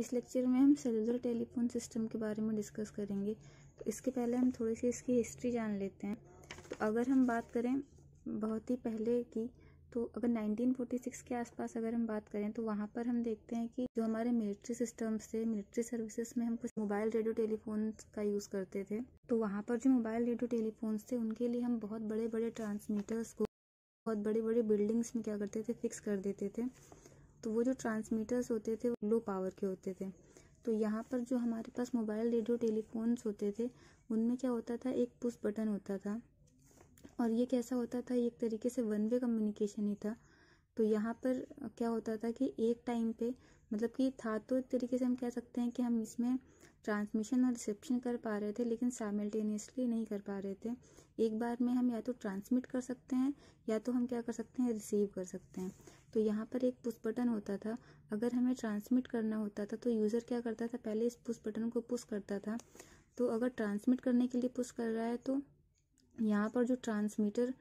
इस लेक्चर में हम सेलुलर टेलीफोन सिस्टम के बारे में डिस्कस करेंगे। तो इसके पहले हम थोड़ी सी इसकी हिस्ट्री जान लेते हैं। तो अगर हम बात करें बहुत ही पहले की, तो अगर 1946 के आसपास अगर हम बात करें तो वहाँ पर हम देखते हैं कि जो हमारे मिलिट्री सिस्टम्स थे, मिलिट्री सर्विसेज में हम कुछ मोबाइल रेडियो टेलीफोन का यूज़ करते थे। तो वहाँ पर जो मोबाइल रेडियो टेलीफोन्स थे उनके लिए हम बहुत बड़े बड़े ट्रांसमीटर्स को बहुत बड़ी बड़ी बिल्डिंग्स में क्या करते थे, फिक्स कर देते थे। तो वो जो ट्रांसमीटर्स होते थे वो लो पावर के होते थे। तो यहाँ पर जो हमारे पास मोबाइल रेडियो टेलीफोन्स होते थे उनमें क्या होता था, एक पुश बटन होता था और ये कैसा होता था, एक तरीके से वन वे कम्युनिकेशन ही था। तो यहाँ पर क्या होता था कि एक टाइम पे मतलब कि था, तो एक तरीके से हम कह सकते हैं कि हम इसमें ट्रांसमिशन और रिसेप्शन कर पा रहे थे, लेकिन साइमल्टेनियसली नहीं कर पा रहे थे। एक बार में हम या तो ट्रांसमिट कर सकते हैं या तो हम क्या कर सकते हैं, रिसीव कर सकते हैं। तो यहाँ पर एक पुश बटन होता था। अगर हमें ट्रांसमिट करना होता था तो यूज़र क्या करता था, पहले इस पुश बटन को पुश करता था। तो अगर ट्रांसमिट करने के लिए पुश कर रहा है तो यहाँ पर जो ट्रांसमीटर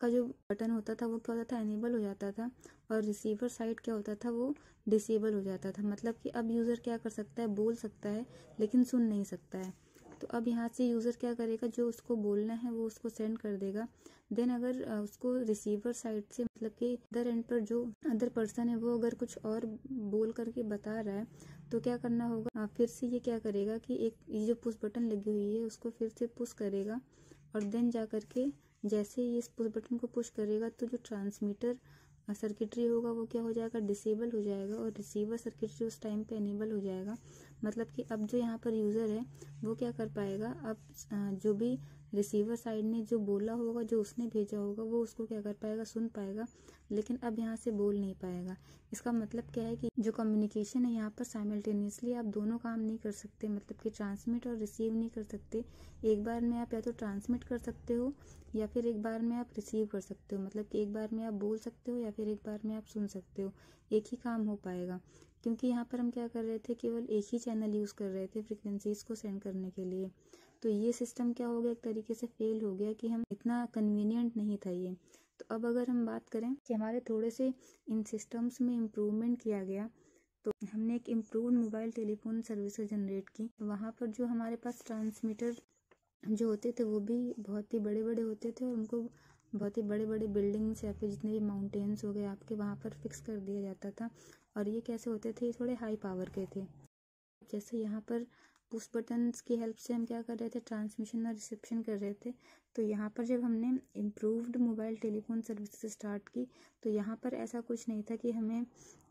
का जो बटन होता था वो क्या होता था, एनेबल हो जाता था और रिसीवर साइड क्या होता था, वो डिसेबल हो जाता था। मतलब कि अब यूज़र क्या कर सकता है, बोल सकता है लेकिन सुन नहीं सकता है। तो अब यहाँ से यूज़र क्या करेगा, जो उसको बोलना है वो उसको सेंड कर देगा। देन अगर उसको रिसीवर साइड से मतलब कि अदर एंड पर जो अदर पर्सन है वो अगर कुछ और बोल करके बता रहा है तो क्या करना होगा, फिर से ये क्या करेगा कि एक ये जो पुश बटन लगी हुई है उसको फिर से पुश करेगा और देन जा कर के जैसे ही इस पुश बटन को पुश करेगा तो जो ट्रांसमीटर सर्किटरी होगा वो क्या हो जाएगा, डिसेबल हो जाएगा और रिसीवर सर्किटरी उस टाइम पे एनेबल हो जाएगा। मतलब कि अब जो यहाँ पर यूज़र है वो क्या कर पाएगा, अब जो भी रिसीवर साइड ने जो बोला होगा, जो उसने भेजा होगा वो उसको क्या कर पाएगा, सुन पाएगा, लेकिन अब यहाँ से बोल नहीं पाएगा। इसका मतलब क्या है कि जो कम्युनिकेशन है यहाँ पर साइमल्टेनियसली आप दोनों काम नहीं कर सकते, मतलब कि ट्रांसमिट और रिसीव नहीं कर सकते। एक बार में आप या तो ट्रांसमिट कर सकते हो या फिर एक बार में आप रिसीव कर सकते हो। मतलब कि एक बार में आप बोल सकते हो या फिर एक बार में आप सुन सकते हो, एक ही काम हो पाएगा। क्योंकि यहाँ पर हम क्या कर रहे थे, केवल एक ही चैनल यूज़ कर रहे थे फ्रीक्वेंसीज़ को सेंड करने के लिए। तो ये सिस्टम क्या हो गया, एक तरीके से फेल हो गया कि हम इतना कन्वीनियंट नहीं था ये। तो अब अगर हम बात करें कि हमारे थोड़े से इन सिस्टम्स में इम्प्रूवमेंट किया गया, तो हमने एक improved mobile telephone service generate की। वहाँ पर जो हमारे पास ट्रांसमीटर जो होते थे वो भी बहुत ही बड़े बड़े होते थे और उनको बहुत ही बड़े बड़े बिल्डिंग्स या फिर जितने भी माउंटेन्स हो गए आपके वहाँ पर फिक्स कर दिया जाता था। और ये कैसे होते थे, ये थोड़े हाई पावर के थे। जैसे यहाँ पर पुश बटन्स की हेल्प से हम क्या कर रहे थे, ट्रांसमिशन और रिसेप्शन कर रहे थे। तो यहाँ पर जब हमने improved mobile telephone services start की तो यहाँ पर ऐसा कुछ नहीं था कि हमें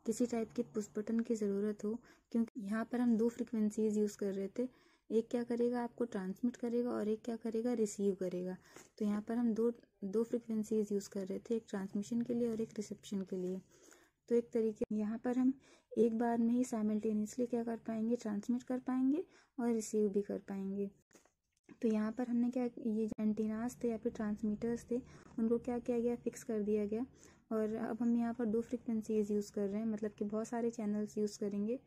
किसी टाइप के पुश बटन की ज़रूरत हो, क्योंकि यहाँ पर हम दो फ्रीक्वेंसीज़ यूज़ कर रहे थे। एक क्या करेगा, आपको ट्रांसमिट करेगा और एक क्या करेगा, रिसीव करेगा। तो यहाँ पर हम दो फ्रीक्वेंसीज़ यूज़ कर रहे थे, एक ट्रांसमिशन के लिए और एक रिसेप्शन के लिए। तो एक तरीके यहाँ पर हम एक बार में ही साइमल्टेनियसली क्या कर पाएंगे, ट्रांसमिट कर पाएंगे और रिसीव भी कर पाएंगे। तो यहाँ पर हमने क्या, ये जो एंटीनास थे या फिर ट्रांसमीटर्स थे उनको क्या किया गया, फिक्स कर दिया गया। और अब हम यहाँ पर दो फ्रीक्वेंसीज़ यूज़ कर रहे हैं, मतलब कि बहुत सारे चैनल्स यूज़ करेंगे।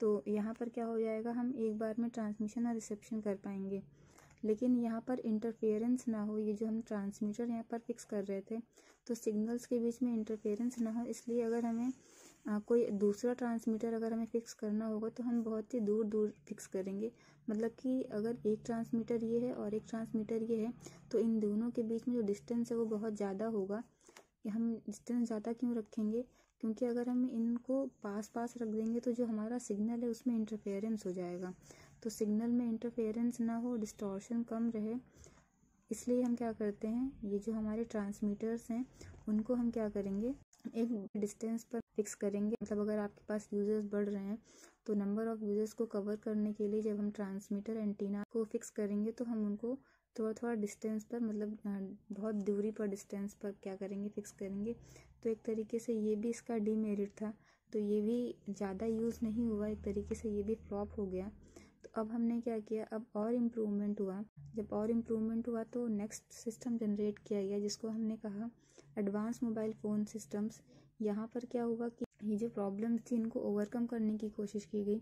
तो यहाँ पर क्या हो जाएगा, हम एक बार में ट्रांसमिशन और रिसेप्शन कर पाएंगे, लेकिन यहाँ पर इंटरफेरेंस ना हो। ये जो हम ट्रांसमीटर यहाँ पर फिक्स कर रहे थे तो सिग्नल्स के बीच में इंटरफेरेंस ना हो, इसलिए अगर हमें कोई दूसरा ट्रांसमीटर अगर हमें फ़िक्स करना होगा तो हम बहुत ही दूर दूर फिक्स करेंगे। मतलब कि अगर एक ट्रांसमीटर ये है और एक ट्रांसमीटर ये है तो इन दोनों के बीच में जो डिस्टेंस है वो बहुत ज़्यादा होगा। हम डिस्टेंस ज़्यादा क्यों रखेंगे, क्योंकि अगर हम इनको पास पास रख देंगे तो जो हमारा सिग्नल है उसमें इंटरफेरेंस हो जाएगा। तो सिग्नल में इंटरफेरेंस ना हो, डिस्टॉर्शन कम रहे, इसलिए हम क्या करते हैं, ये जो हमारे ट्रांसमीटर्स हैं उनको हम क्या करेंगे, एक डिस्टेंस पर फिक्स करेंगे। मतलब अगर आपके पास यूज़र्स बढ़ रहे हैं तो नंबर ऑफ़ यूज़र्स को कवर करने के लिए जब हम ट्रांसमीटर एंटीना को फिक्स करेंगे तो हम उनको थोड़ा थोड़ा डिस्टेंस पर, मतलब बहुत दूरी पर डिस्टेंस पर क्या करेंगे, फिक्स करेंगे। तो एक तरीके से ये भी इसका डीमेरिट था, तो ये भी ज़्यादा यूज़ नहीं हुआ, एक तरीके से ये भी फ्लॉप हो गया। तो अब हमने क्या किया, अब और इम्प्रूवमेंट हुआ। जब और इम्प्रूवमेंट हुआ तो नेक्स्ट सिस्टम जनरेट किया गया जिसको हमने कहा एडवांस मोबाइल फ़ोन सिस्टम्स। यहाँ पर क्या हुआ कि ये जो प्रॉब्लम्स थी इनको ओवरकम करने की कोशिश की गई।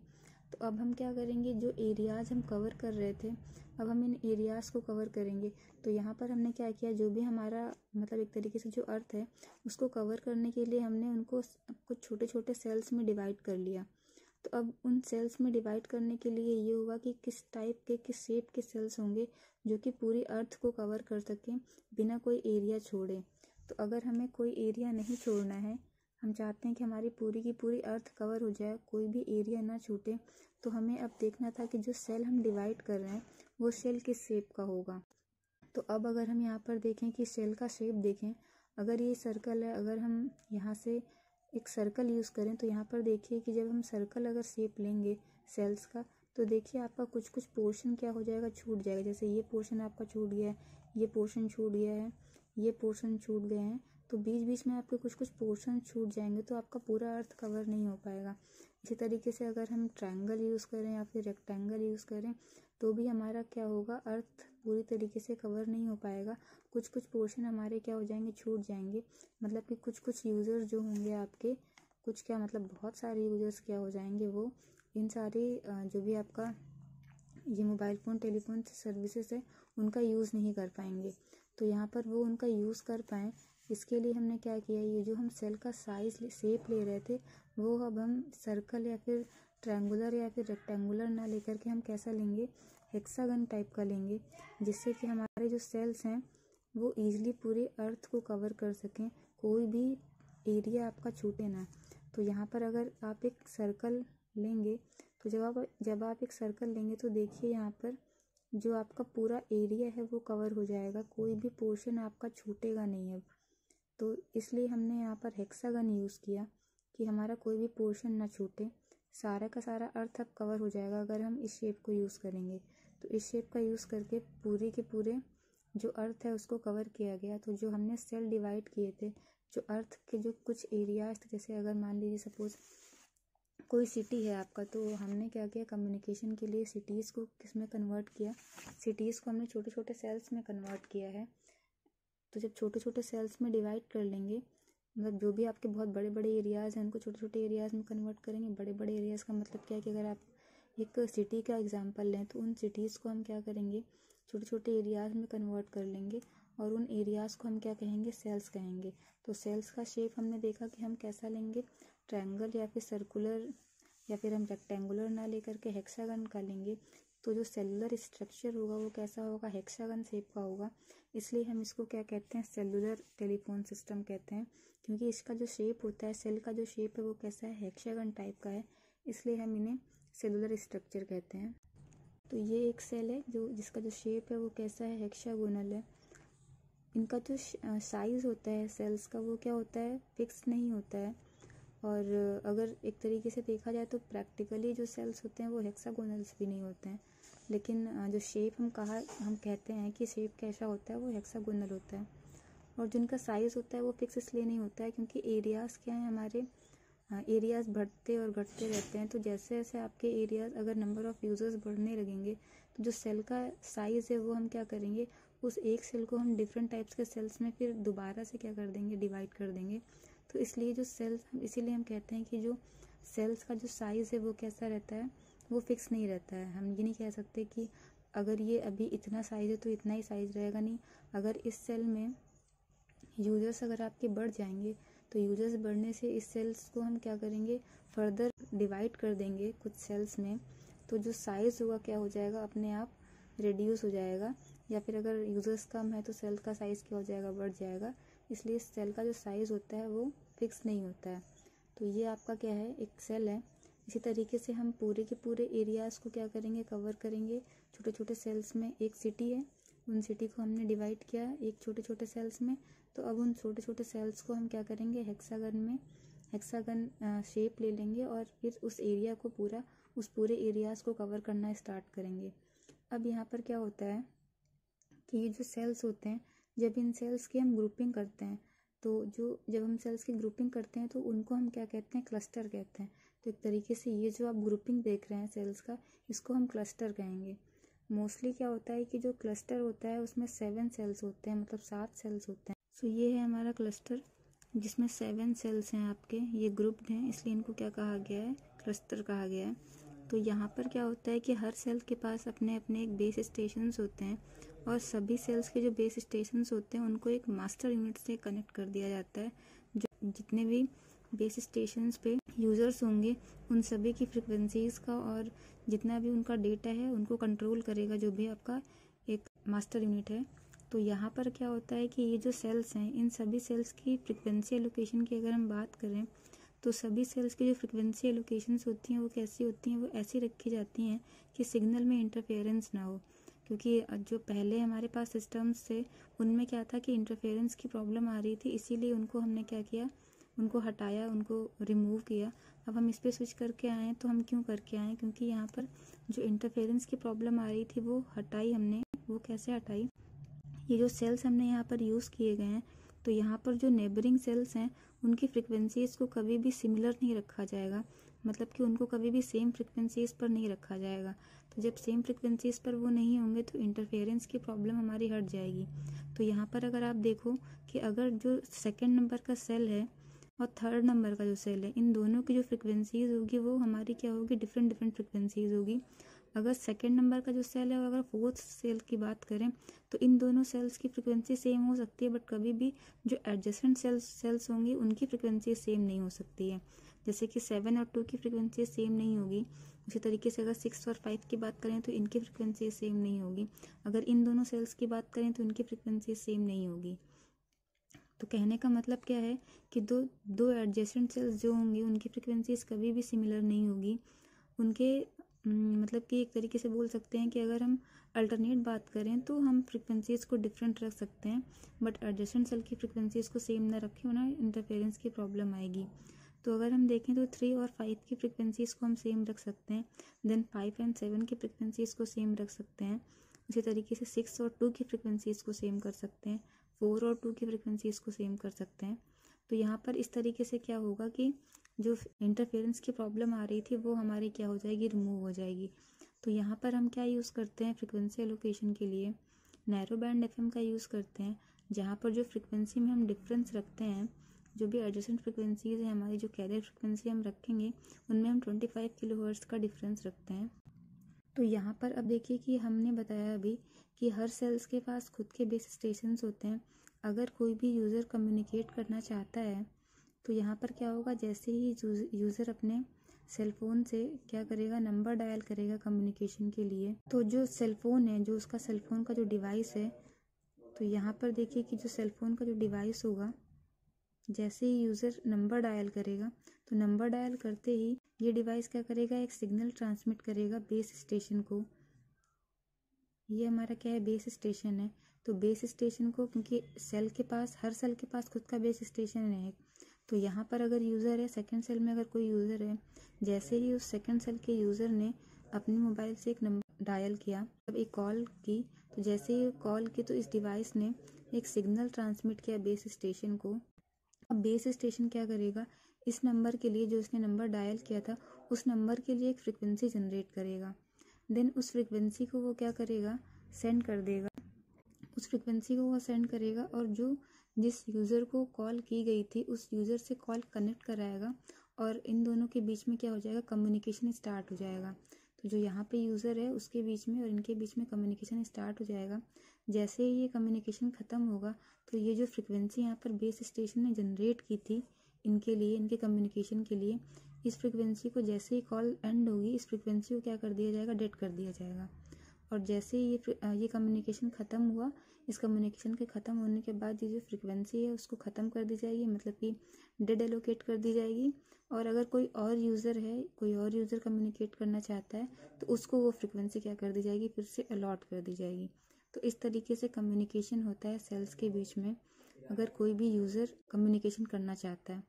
तो अब हम क्या करेंगे, जो एरियाज़ हम कवर कर रहे थे अब हम इन एरियाज़ को कवर करेंगे। तो यहाँ पर हमने क्या किया, जो भी हमारा मतलब एक तरीके से जो अर्थ है उसको कवर करने के लिए हमने उनको कुछ छोटे छोटे सेल्स में डिवाइड कर लिया। तो अब उन सेल्स में डिवाइड करने के लिए ये होगा कि किस टाइप के, किस शेप के सेल्स होंगे जो कि पूरी अर्थ को कवर कर सकें बिना कोई एरिया छोड़े। तो अगर हमें कोई एरिया नहीं छोड़ना है, हम चाहते हैं कि हमारी पूरी की पूरी अर्थ कवर हो जाए, कोई भी एरिया ना छूटे, तो हमें अब देखना था कि जो सेल हम डिवाइड कर रहे हैं वो सेल किस शेप का होगा। तो अब अगर हम यहाँ पर देखें कि सेल का शेप देखें, अगर ये सर्कल है, अगर हम यहाँ से एक सर्कल यूज़ करें तो यहाँ पर देखिए कि जब हम सर्कल अगर शेप लेंगे सेल्स का तो देखिए आपका कुछ कुछ पोर्शन क्या हो जाएगा, छूट जाएगा। जैसे ये पोर्शन आपका छूट गया है, ये पोर्शन छूट गया है, ये पोर्शन छूट गए हैं, तो बीच बीच में आपके कुछ कुछ पोर्शन छूट जाएंगे तो आपका पूरा अर्थ कवर नहीं हो पाएगा। इसी तरीके से अगर हम ट्रायंगल यूज़ करें या फिर रेक्टेंगल यूज़ करें तो भी हमारा क्या होगा, अर्थ पूरी तरीके से कवर नहीं हो पाएगा। कुछ कुछ पोर्शन हमारे क्या हो जाएंगे, छूट जाएंगे। मतलब कि कुछ कुछ यूज़र्स जो होंगे आपके, कुछ क्या मतलब बहुत सारे यूज़र्स क्या हो जाएंगे, वो इन सारी जो भी आपका ये मोबाइल फ़ोन टेलीफोन सर्विसेज है उनका यूज़ नहीं कर पाएंगे। तो यहाँ पर वो उनका यूज़ कर पाएँ इसके लिए हमने क्या किया, ये जो हम सेल का साइज़ शेप ले रहे थे वो अब हम सर्कल या फिर ट्रायंगुलर या फिर रेक्टेंगुलर ना लेकर के हम कैसा लेंगे, हेक्सागन टाइप का लेंगे, जिससे कि हमारे जो सेल्स हैं वो ईज़िली पूरे अर्थ को कवर कर सकें, कोई भी एरिया आपका छूटे ना। तो यहाँ पर अगर आप एक सर्कल लेंगे तो जब आप एक सर्कल लेंगे तो देखिए यहाँ पर जो आपका पूरा एरिया है वो कवर हो जाएगा, कोई भी पोर्शन आपका छूटेगा नहीं। अब तो इसलिए हमने यहाँ पर हेक्सागन यूज़ किया कि हमारा कोई भी पोर्शन ना छूटे, सारा का सारा अर्थ अब कवर हो जाएगा अगर हम इस शेप को यूज़ करेंगे। तो इस शेप का यूज़ करके पूरे के पूरे जो अर्थ है उसको कवर किया गया। तो जो हमने सेल डिवाइड किए थे, जो अर्थ के जो कुछ एरियाज थे, जैसे अगर मान लीजिए सपोज़ कोई सिटी है आपका, तो हमने क्या किया, कम्युनिकेशन के लिए सिटीज़ को किस में कन्वर्ट किया, सिटीज़ को हमने छोटे छोटे सेल्स में कन्वर्ट किया है। तो जब छोटे छोटे सेल्स में डिवाइड कर लेंगे, मतलब जो भी आपके बहुत बड़े बड़े एरियाज़ हैं उनको छोटे छोटे एरियाज़ में कन्वर्ट करेंगे। बड़े बड़े एरियाज़ का मतलब क्या है कि अगर आप एक सिटी का एग्जांपल लें तो उन सिटीज़ को हम क्या करेंगे, छोटे छोटे एरियाज़ में कन्वर्ट कर लेंगे और उन एरियाज़ को हम क्या कहेंगे, सेल्स कहेंगे। तो सेल्स का शेप हमने देखा कि हम कैसा लेंगे, ट्रायंगल या फिर सर्कुलर या फिर हम रेक्टेंगुलर ना लेकर के हेक्सागन का लेंगे। तो जो सेलुलर स्ट्रक्चर होगा वो कैसा होगा, हेक्सागन शेप का होगा। इसलिए हम इसको क्या कहते हैं, सेलुलर टेलीफोन सिस्टम कहते हैं, क्योंकि इसका जो शेप होता है, सेल का जो शेप है वो कैसा है, हेक्सागन टाइप का है। इसलिए हम इन्हें सेलुलर स्ट्रक्चर कहते हैं। तो ये एक सेल है जो जिसका जो शेप है वो कैसा है, हेक्सागोनल है। इनका जो साइज़ होता है सेल्स का वो क्या होता है, फिक्स नहीं होता है। और अगर एक तरीके से देखा जाए तो प्रैक्टिकली जो सेल्स होते हैं वो हेक्सागोनल्स भी नहीं होते हैं, लेकिन जो शेप हम कहते हैं कि शेप कैसा होता है वो हेक्सागोनल होता है। और जिनका साइज़ होता है वो फिक्स इसलिए नहीं होता है क्योंकि एरियाज़ क्या हैं, हमारे एरियाज़ बढ़ते और घटते रहते हैं। तो जैसे जैसे आपके एरियाज़, अगर नंबर ऑफ़ यूज़र्स बढ़ने लगेंगे तो जो सेल का साइज़ है वो हम क्या करेंगे, उस एक सेल को हम डिफरेंट टाइप्स के सेल्स में फिर दोबारा से क्या कर देंगे, डिवाइड कर देंगे। तो इसलिए जो सेल्स, इसीलिए हम कहते हैं कि जो सेल्स का जो साइज़ है वो कैसा रहता है, वो फिक्स नहीं रहता है। हम ये नहीं कह सकते कि अगर ये अभी इतना साइज़ है तो इतना ही साइज़ रहेगा, नहीं। अगर इस सेल में यूज़र्स अगर आपके बढ़ जाएंगे तो यूज़र्स बढ़ने से इस सेल्स को हम क्या करेंगे, फर्दर डिवाइड कर देंगे कुछ सेल्स में। तो जो साइज़ होगा क्या हो जाएगा, अपने आप रिड्यूस हो जाएगा। या फिर अगर यूज़र्स कम है तो सेल का साइज़ क्या हो जाएगा, बढ़ जाएगा। इसलिए सेल का जो साइज़ होता है वो फिक्स नहीं होता है। तो ये आपका क्या है, एक सेल है। इसी तरीके से हम पूरे के पूरे एरियाज़ को क्या करेंगे, कवर करेंगे छोटे छोटे सेल्स में। एक सिटी है, उन सिटी को हमने डिवाइड किया एक छोटे छोटे सेल्स में। तो अब उन छोटे छोटे सेल्स को हम क्या करेंगे, हेक्सागन में, हेक्सागन शेप ले लेंगे और फिर उस एरिया को पूरा, उस पूरे एरियाज़ को कवर करना स्टार्ट करेंगे। अब यहाँ पर क्या होता है कि ये जो सेल्स होते हैं, जब इन सेल्स की हम ग्रुपिंग करते हैं, तो जब हम सेल्स की ग्रुपिंग करते हैं तो उनको हम क्या कहते हैं, क्लस्टर कहते हैं। तो एक तरीके से ये जो आप ग्रुपिंग देख रहे हैं सेल्स का, इसको हम क्लस्टर कहेंगे। मोस्टली क्या होता है कि जो क्लस्टर होता है उसमें 7 सेल्स होते हैं, मतलब 7 सेल्स होते हैं। सो ये है हमारा क्लस्टर जिसमें 7 सेल्स हैं आपके, ये ग्रुप्ड हैं, इसलिए इनको क्या कहा गया है, क्लस्टर कहा गया है। तो यहाँ पर क्या होता है कि हर सेल के पास अपने अपने एक बेस स्टेशंस होते हैं और सभी सेल्स के जो बेस स्टेशंस होते हैं उनको एक मास्टर यूनिट से कनेक्ट कर दिया जाता है। जो जितने भी बेस स्टेशंस पे यूज़र्स होंगे उन सभी की फ्रिक्वेंसीज़ का और जितना भी उनका डेटा है उनको कंट्रोल करेगा जो भी आपका एक मास्टर यूनिट है। तो यहाँ पर क्या होता है कि ये जो सेल्स हैं इन सभी सेल्स की फ्रिक्वेंसी एलोकेशन की अगर हम बात करें तो सभी सेल्स की जो फ्रिक्वेंसी एलोकेशंस होती हैं वो कैसी होती हैं, वो ऐसी रखी जाती हैं कि सिग्नल में इंटरफेरेंस ना हो, क्योंकि जो पहले हमारे पास सिस्टम्स थे उनमें क्या था कि इंटरफेरेंस की प्रॉब्लम आ रही थी, इसीलिए उनको हमने क्या किया, उनको हटाया, उनको रिमूव किया। अब हम इस पर स्विच करके आए हैं, तो हम क्यों करके आए, क्योंकि यहाँ पर जो इंटरफेरेंस की प्रॉब्लम आ रही थी वो हटाई हमने। वो कैसे हटाई, ये जो सेल्स हमने यहाँ पर यूज़ किए गए हैं तो यहाँ पर जो नेबरिंग सेल्स हैं उनकी फ्रिक्वेंसीज़ को कभी भी सिमिलर नहीं रखा जाएगा, मतलब कि उनको कभी भी सेम फ्रिक्वेंसीज़ पर नहीं रखा जाएगा। तो जब सेम फ्रिक्वेंसीज़ पर वो नहीं होंगे तो इंटरफेरेंस की प्रॉब्लम हमारी हट जाएगी। तो यहाँ पर अगर आप देखो कि अगर जो सेकंड नंबर का सेल है और थर्ड नंबर का जो सेल है इन दोनों की जो फ्रिक्वेंसीज़ होगी वो हमारी क्या होगी, डिफरेंट फ्रिक्वेंसीज़ होगी। अगर सेकंड नंबर का जो सेल है और अगर फोर्थ सेल की बात करें तो इन दोनों सेल्स की फ्रिक्वेंसी सेम हो सकती है, बट कभी भी जो एडजेसेंट सेल्स होंगी उनकी फ्रिक्वेंसी सेम नहीं हो सकती है। जैसे कि 7 और 2 की फ्रिक्वेंसी सेम नहीं होगी, उसी तरीके से अगर 6 और 5 की बात करें तो इनकी फ्रिक्वेंसी सेम नहीं होगी। अगर इन दोनों सेल्स की बात करें तो इनकी फ्रिक्वेंसी सेम नहीं होगी। तो कहने का मतलब क्या है कि दो एडजेसेंट सेल्स जो होंगी उनकी फ्रिक्वेंसीज कभी भी सिमिलर नहीं होगी। उनके मतलब कि एक तरीके से बोल सकते हैं कि अगर हम अल्टरनेट बात करें तो हम फ्रिक्वेंसीज़ को डिफरेंट रख सकते हैं, बट एडजेसेंट सेल की फ्रिक्वेंसीज़ को सेम ना रखें वरना इंटरफेरेंस की प्रॉब्लम आएगी। तो अगर हम देखें तो 3 और 5 की फ्रिक्वेंसीज़ को हम सेम रख सकते हैं, देन 5 एंड 7 की फ्रिक्वेंसीज़ को सेम रख सकते हैं, उसी तरीके से 6 और 2 की फ्रिक्वेंसीज़ को सेम कर सकते हैं, 4 और 2 की फ्रिक्वेंसीज़ को सेम कर सकते हैं। तो यहाँ पर इस तरीके से क्या होगा कि जो इंटरफेरेंस की प्रॉब्लम आ रही थी वो हमारी क्या हो जाएगी, रिमूव हो जाएगी। तो यहाँ पर हम क्या यूज़ करते हैं फ्रिक्वेंसी एलोकेशन के लिए, नैरो बैंड एफएम का यूज़ करते हैं, जहाँ पर जो फ्रिक्वेंसी में हम डिफरेंस रखते हैं, जो भी एडजेसेंट फ्रिक्वेंसीज़ हैं हमारी, जो कैरियर फ्रिक्वेंसी हम रखेंगे उनमें हम 25 kHz का डिफरेंस रखते हैं। तो यहाँ पर अब देखिए कि हमने बताया अभी कि हर सेल्स के पास खुद के बेस स्टेशंस होते हैं। अगर कोई भी यूज़र कम्युनिकेट करना चाहता है तो यहाँ पर क्या होगा, जैसे ही यूज़र अपने सेलफोन से क्या करेगा, नंबर डायल करेगा कम्युनिकेशन के लिए, तो जो सेलफोन है, जो उसका सेलफोन का जो डिवाइस है, तो यहाँ पर देखिए कि जो सेलफोन का जो डिवाइस होगा, जैसे ही यूज़र नंबर डायल करेगा तो नंबर डायल करते ही ये डिवाइस क्या करेगा, एक सिग्नल ट्रांसमिट करेगा बेस स्टेशन को। ये हमारा क्या है, बेस स्टेशन है। तो बेस स्टेशन को, क्योंकि सेल के पास, हर सेल के पास खुद का बेस स्टेशन है, तो यहाँ पर अगर यूज़र है, सेकंड सेल में अगर कोई यूज़र है, जैसे ही उस सेकंड सेल के यूज़र ने अपने मोबाइल से एक नंबर डायल किया, तब एक कॉल की, तो जैसे ही कॉल की तो इस डिवाइस ने एक सिग्नल ट्रांसमिट किया बेस स्टेशन को। अब बेस स्टेशन क्या करेगा, इस नंबर के लिए जो उसने नंबर डायल किया था उस नंबर के लिए एक फ्रिक्वेंसी जनरेट करेगा, देन उस फ्रिक्वेंसी को वो क्या करेगा, सेंड कर देगा। उस फ्रिक्वेंसी को वो सेंड करेगा और जो जिस यूज़र को कॉल की गई थी उस यूज़र से कॉल कनेक्ट कराएगा और इन दोनों के बीच में क्या हो जाएगा, कम्युनिकेशन स्टार्ट हो जाएगा। तो जो यहाँ पे यूज़र है उसके बीच में और इनके बीच में कम्युनिकेशन स्टार्ट हो जाएगा। जैसे ही ये कम्युनिकेशन ख़त्म होगा तो ये जो फ्रिक्वेंसी यहाँ पर बेस स्टेशन ने जनरेट की थी इनके लिए, इनके कम्युनिकेशन के लिए, इस फ्रिक्वेंसी को, जैसे ही कॉल एंड होगी इस फ्रिक्वेंसी को क्या कर दिया जाएगा, डेड कर दिया जाएगा। और जैसे ही ये कम्युनिकेशन ख़त्म हुआ, इस कम्युनिकेशन के ख़त्म होने के बाद ये जो फ्रिक्वेंसी है उसको ख़त्म कर दी जाएगी, मतलब कि डेड एलोकेट कर दी जाएगी। और अगर कोई और यूज़र है, कोई और यूज़र कम्युनिकेट करना चाहता है तो उसको वो फ्रिक्वेंसी क्या कर दी जाएगी, फिर से अलॉट कर दी जाएगी। तो इस तरीके से कम्युनिकेशन होता है सेल्स के बीच में, अगर कोई भी यूज़र कम्युनिकेशन करना चाहता है।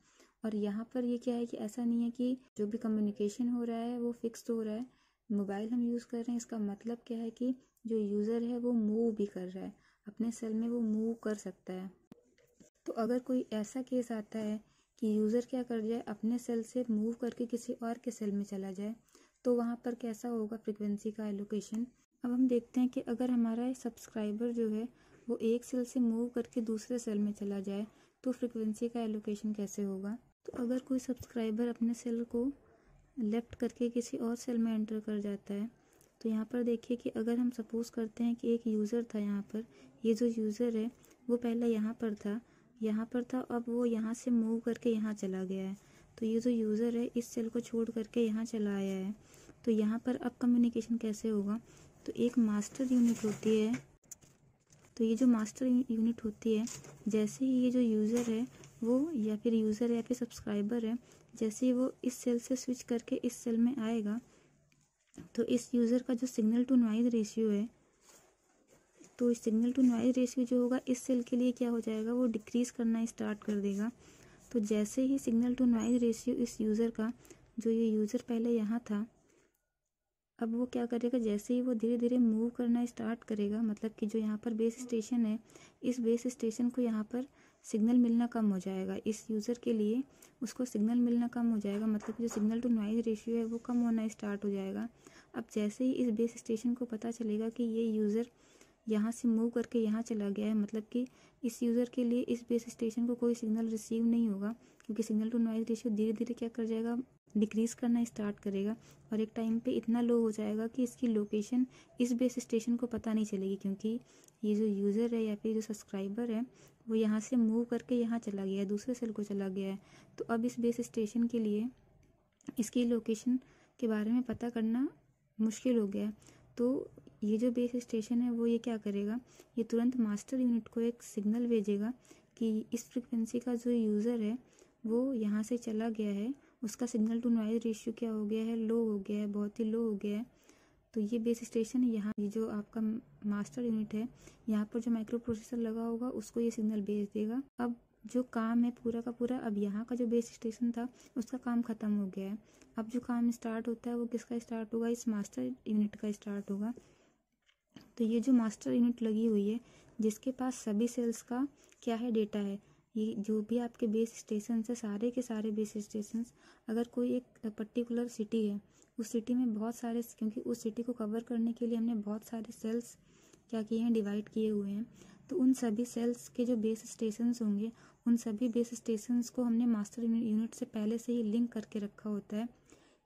और यहाँ पर ये क्या है कि ऐसा नहीं है कि जो भी कम्युनिकेशन हो रहा है वो फिक्स्ड हो रहा है। मोबाइल हम यूज़ कर रहे हैं, इसका मतलब क्या है कि जो यूज़र है वो मूव भी कर रहा है, अपने सेल में वो मूव कर सकता है। तो अगर कोई ऐसा केस आता है कि यूज़र क्या कर जाए, अपने सेल से मूव करके किसी और के सेल में चला जाए, तो वहाँ पर कैसा होगा फ्रिक्वेंसी का एलोकेशन। अब हम देखते हैं कि अगर हमारा सब्सक्राइबर जो है वो एक सेल से मूव करके दूसरे सेल में चला जाए तो फ्रिक्वेंसी का एलोकेशन कैसे होगा। तो अगर कोई सब्सक्राइबर अपने सेल को लेफ़्ट करके किसी और सेल में एंटर कर जाता है, तो यहाँ पर देखिए कि अगर हम सपोज़ करते हैं कि एक यूज़र था यहाँ पर, ये जो यूज़र है वो पहले यहाँ पर था, अब वो यहाँ से मूव करके यहाँ चला गया है, तो ये जो यूज़र है इस सेल को छोड़ करके यहाँ चला आया है, तो यहाँ पर अब कम्युनिकेशन कैसे होगा। तो एक मास्टर यूनिट होती है, तो ये जो मास्टर यूनिट होती है, जैसे ही ये जो यूज़र है वो या फिर यूज़र या फिर सब्सक्राइबर है, जैसे ही वो इस सेल से स्विच करके इस सेल में आएगा, तो इस यूज़र का जो सिग्नल टू नॉइज़ रेशियो है, तो सिग्नल टू नॉइज़ रेशियो जो होगा इस सेल के लिए क्या हो जाएगा, वो डिक्रीज़ करना स्टार्ट कर देगा। तो जैसे ही सिग्नल टू नॉइज़ रेशियो इस यूज़र का, जो ये यूज़र पहले यहाँ था, अब वो क्या करेगा, जैसे ही वो धीरे धीरे मूव करना स्टार्ट करेगा, मतलब कि जो यहाँ पर बेस स्टेशन है, इस बेस स्टेशन को यहाँ पर सिग्नल मिलना कम हो जाएगा। इस यूज़र के लिए उसको सिग्नल मिलना कम हो जाएगा, मतलब कि जो सिग्नल टू नॉइज़ रेशियो है वो कम होना स्टार्ट हो जाएगा। अब जैसे ही इस बेस स्टेशन को पता चलेगा कि ये यूज़र यहाँ से मूव करके यहाँ चला गया है, मतलब कि इस यूज़र के लिए इस बेस स्टेशन को कोई सिग्नल रिसीव नहीं होगा, क्योंकि सिग्नल टू नॉइज़ रेशियो धीरे धीरे क्या कर जाएगा, डिक्रीज़ करना स्टार्ट करेगा, और एक टाइम पे इतना लो हो जाएगा कि इसकी लोकेशन इस बेस स्टेशन को पता नहीं चलेगी, क्योंकि ये जो यूज़र है या फिर जो सब्सक्राइबर है वो यहाँ से मूव करके यहाँ चला गया है, दूसरे सेल को चला गया है। तो अब इस बेस स्टेशन के लिए इसकी लोकेशन के बारे में पता करना मुश्किल हो गया। तो ये जो बेस स्टेशन है वो ये क्या करेगा, ये तुरंत मास्टर यूनिट को एक सिग्नल भेजेगा कि इस फ्रिक्वेंसी का जो यूज़र है वो यहाँ से चला गया है, उसका सिग्नल टू नॉइज़ रेशियो क्या हो गया है, लो हो गया है, बहुत ही लो हो गया है। तो ये बेस स्टेशन यहाँ, ये जो आपका मास्टर यूनिट है, यहाँ पर जो माइक्रो प्रोसेसर लगा होगा उसको ये सिग्नल भेज देगा। अब जो काम है पूरा का पूरा, अब यहाँ का जो बेस स्टेशन था उसका काम ख़त्म हो गया है। अब जो काम स्टार्ट होता है वो किसका स्टार्ट होगा, इस मास्टर यूनिट का स्टार्ट होगा। तो ये जो मास्टर यूनिट लगी हुई है, जिसके पास सभी सेल्स का क्या है, डेटा है, ये जो भी आपके बेस स्टेशन है, सारे के सारे बेस स्टेशन, अगर कोई एक पर्टिकुलर सिटी है, उस सिटी में बहुत सारे, क्योंकि उस सिटी को कवर करने के लिए हमने बहुत सारे सेल्स क्या किए हैं, डिवाइड किए हुए हैं, तो उन सभी सेल्स के जो बेस स्टेशन होंगे, उन सभी बेस स्टेशन को हमने मास्टर यूनिट से पहले से ही लिंक करके रखा होता है,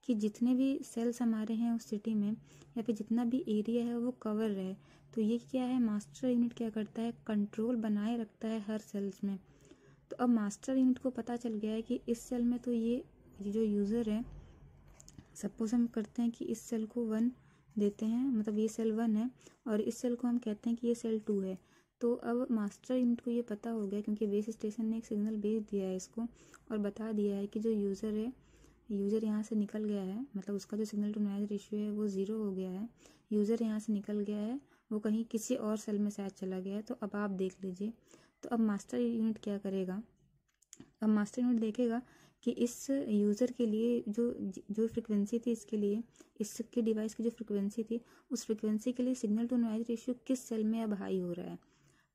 कि जितने भी सेल्स हमारे हैं उस सिटी में या फिर जितना भी एरिया है वो कवर रहे। तो ये क्या है, मास्टर यूनिट क्या करता है, कंट्रोल बनाए रखता है हर सेल्स में। तो अब मास्टर यूनिट को पता चल गया है कि इस सेल में, तो ये जो यूज़र है, सपोज हम करते हैं कि इस सेल को 1 देते हैं, मतलब ये सेल 1 है, और इस सेल को हम कहते हैं कि ये सेल 2 है। तो अब मास्टर यूनिट को ये पता हो गया, क्योंकि बेस स्टेशन ने एक सिग्नल भेज दिया है इसको, और बता दिया है कि जो यूज़र है, यूज़र यहाँ से निकल गया है, मतलब उसका जो सिग्नल टू नॉइज़ रेशियो है वो 0 हो गया है, यूज़र यहाँ से निकल गया है, वो कहीं किसी और सेल में शायद चला गया है। तो अब आप देख लीजिए। तो अब मास्टर यूनिट क्या करेगा, अब मास्टर यूनिट देखेगा कि इस यूज़र के लिए जो फ्रिक्वेंसी थी, इसके लिए, इसके डिवाइस की जो फ्रिक्वेंसी थी, उस फ्रिक्वेंसी के लिए सिग्नल टू नॉइज़ रेशियो किस सेल में अब हाई हो रहा है।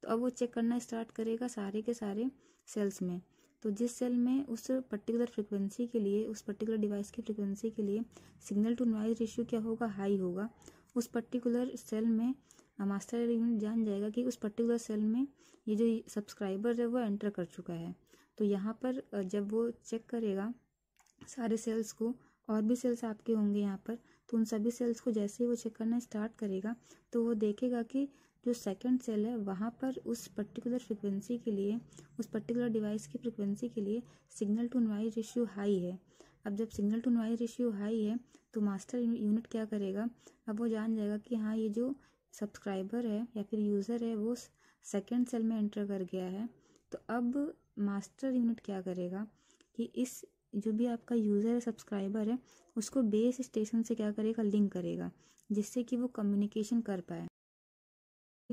तो अब वो चेक करना स्टार्ट करेगा सारे के सारे सेल्स में। तो जिस सेल में उस पर्टिकुलर फ्रिक्वेंसी के लिए, उस पर्टिकुलर डिवाइस की फ्रिक्वेंसी के लिए सिग्नल टू नॉइज़ रेशियो क्या होगा, हाई होगा, उस पर्टिकुलर सेल में मास्टर यूनिट जान जाएगा कि उस पर्टिकुलर सेल में ये जो सब्सक्राइबर है वो एंटर कर चुका है। तो यहाँ पर जब वो चेक करेगा सारे सेल्स को, और भी सेल्स आपके होंगे यहाँ पर, तो उन सभी सेल्स को जैसे ही वो चेक करना स्टार्ट करेगा, तो वो देखेगा कि जो सेकंड सेल है वहाँ पर उस पर्टिकुलर फ्रिक्वेंसी के लिए, उस पर्टिकुलर डिवाइस की फ्रिक्वेंसी के लिए signal to noise ratio high है। अब जब signal to noise ratio high है, तो मास्टर यूनिट क्या करेगा, अब वो जान जाएगा कि हाँ, ये जो सब्सक्राइबर है या फिर यूज़र है वो सेकंड सेल में एंटर कर गया है। तो अब मास्टर यूनिट क्या करेगा कि इस जो भी आपका यूज़र है, सब्सक्राइबर है, उसको बेस स्टेशन से क्या करेगा, लिंक करेगा, जिससे कि वो कम्युनिकेशन कर पाए।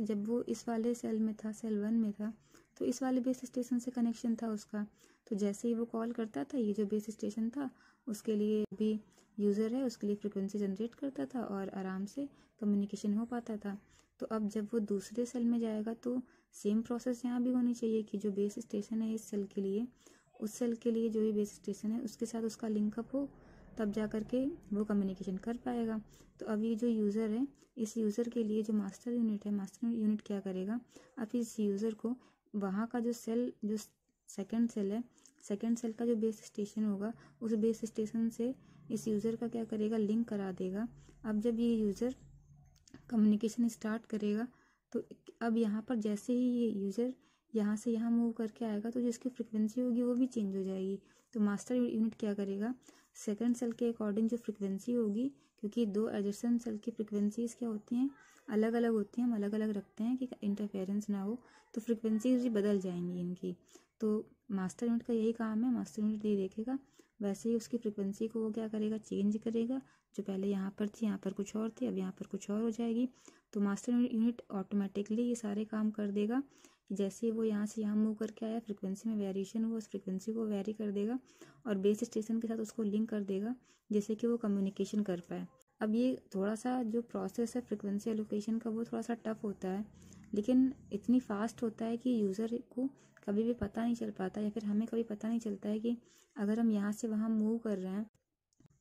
जब वो इस वाले सेल में था, सेल 1 में था, तो इस वाले बेस स्टेशन से कनेक्शन था उसका। तो जैसे ही वो कॉल करता था, ये जो बेस स्टेशन था उसके लिए भी यूज़र है, उसके लिए फ्रिक्वेंसी जनरेट करता था, और आराम से कम्युनिकेशन हो पाता था। तो अब जब वो दूसरे सेल में जाएगा, तो सेम प्रोसेस यहाँ भी होनी चाहिए कि जो बेस स्टेशन है इस सेल के लिए, उस सेल के लिए जो भी बेस स्टेशन है उसके साथ उसका लिंकअप हो, तब जा कर के वो कम्युनिकेशन कर पाएगा। तो अब ये जो यूज़र है, इस यूज़र के लिए जो मास्टर यूनिट है, मास्टर यूनिट क्या करेगा, अब इस यूज़र को वहाँ का जो सेल, जो सेकंड सेल है, सेकंड सेल का जो बेस स्टेशन होगा, उस बेस स्टेशन से इस यूज़र का क्या करेगा, लिंक करा देगा। अब जब ये यूज़र कम्युनिकेशन स्टार्ट करेगा, तो अब यहाँ पर जैसे ही ये यूज़र यहाँ से यहाँ मूव करके आएगा, तो जिसकी फ्रिक्वेंसी होगी वो भी चेंज हो जाएगी, तो मास्टर यूनिट क्या करेगा, सेकेंड सेल के अकॉर्डिंग जो फ्रिक्वेंसी होगी, क्योंकि दो एडजेसेंट सेल की फ्रिक्वेंसीज़ क्या होती हैं, अलग अलग होती हैं, हम अलग अलग रखते हैं कि इंटरफेरेंस ना हो, तो फ्रिक्वेंसीज भी बदल जाएंगी इनकी। तो मास्टर यूनिट का यही काम है, मास्टर यूनिट ये देखेगा, वैसे ही उसकी फ्रिक्वेंसी को वो क्या करेगा, चेंज करेगा, जो पहले यहाँ पर थी यहाँ पर कुछ और थी, अब यहाँ पर कुछ और हो जाएगी। तो मास्टर यूनिट ऑटोमेटिकली ये सारे काम कर देगा कि जैसे वो यहाँ से यहाँ मूव करके आया, फ्रिक्वेंसी में वेरिएशन हुआ, उस फ्रिक्वेंसी को वेरी कर देगा और बेस स्टेशन के साथ उसको लिंक कर देगा, जैसे कि वो कम्युनिकेशन कर पाए। अब ये थोड़ा सा जो प्रोसेस है फ्रिक्वेंसी एलोकेशन का, वो थोड़ा सा टफ होता है, लेकिन इतनी फास्ट होता है कि यूज़र को कभी भी पता नहीं चल पाता, या फिर हमें कभी पता नहीं चलता है कि अगर हम यहाँ से वहाँ मूव कर रहे हैं,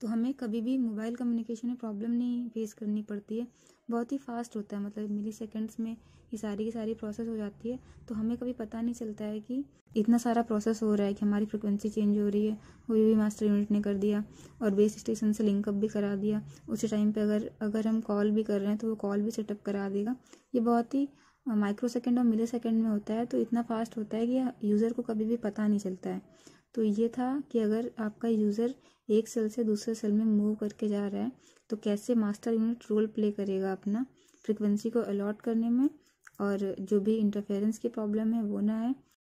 तो हमें कभी भी मोबाइल कम्युनिकेशन में प्रॉब्लम नहीं फेस करनी पड़ती है। बहुत ही फास्ट होता है, मतलब मिली सेकेंड्स में ये सारी की सारी प्रोसेस हो जाती है, तो हमें कभी पता नहीं चलता है कि इतना सारा प्रोसेस हो रहा है कि हमारी फ्रिक्वेंसी चेंज हो रही है, वो भी मास्टर यूनिट ने कर दिया और बेस स्टेशन से लिंकअप भी करा दिया। उसी टाइम पर अगर हम कॉल भी कर रहे हैं तो वो कॉल भी सेटअप करा देगा। ये बहुत ही माइक्रो सेकेंड और मिली सेकेंड में होता है, तो इतना फास्ट होता है कि यूज़र को कभी भी पता नहीं चलता है। तो ये था कि अगर आपका यूज़र एक सेल से दूसरे सेल में मूव करके जा रहा है, तो कैसे मास्टर यूनिट रोल प्ले करेगा अपना फ्रिक्वेंसी को अलॉट करने में, और जो भी इंटरफेरेंस की प्रॉब्लम है वो ना है,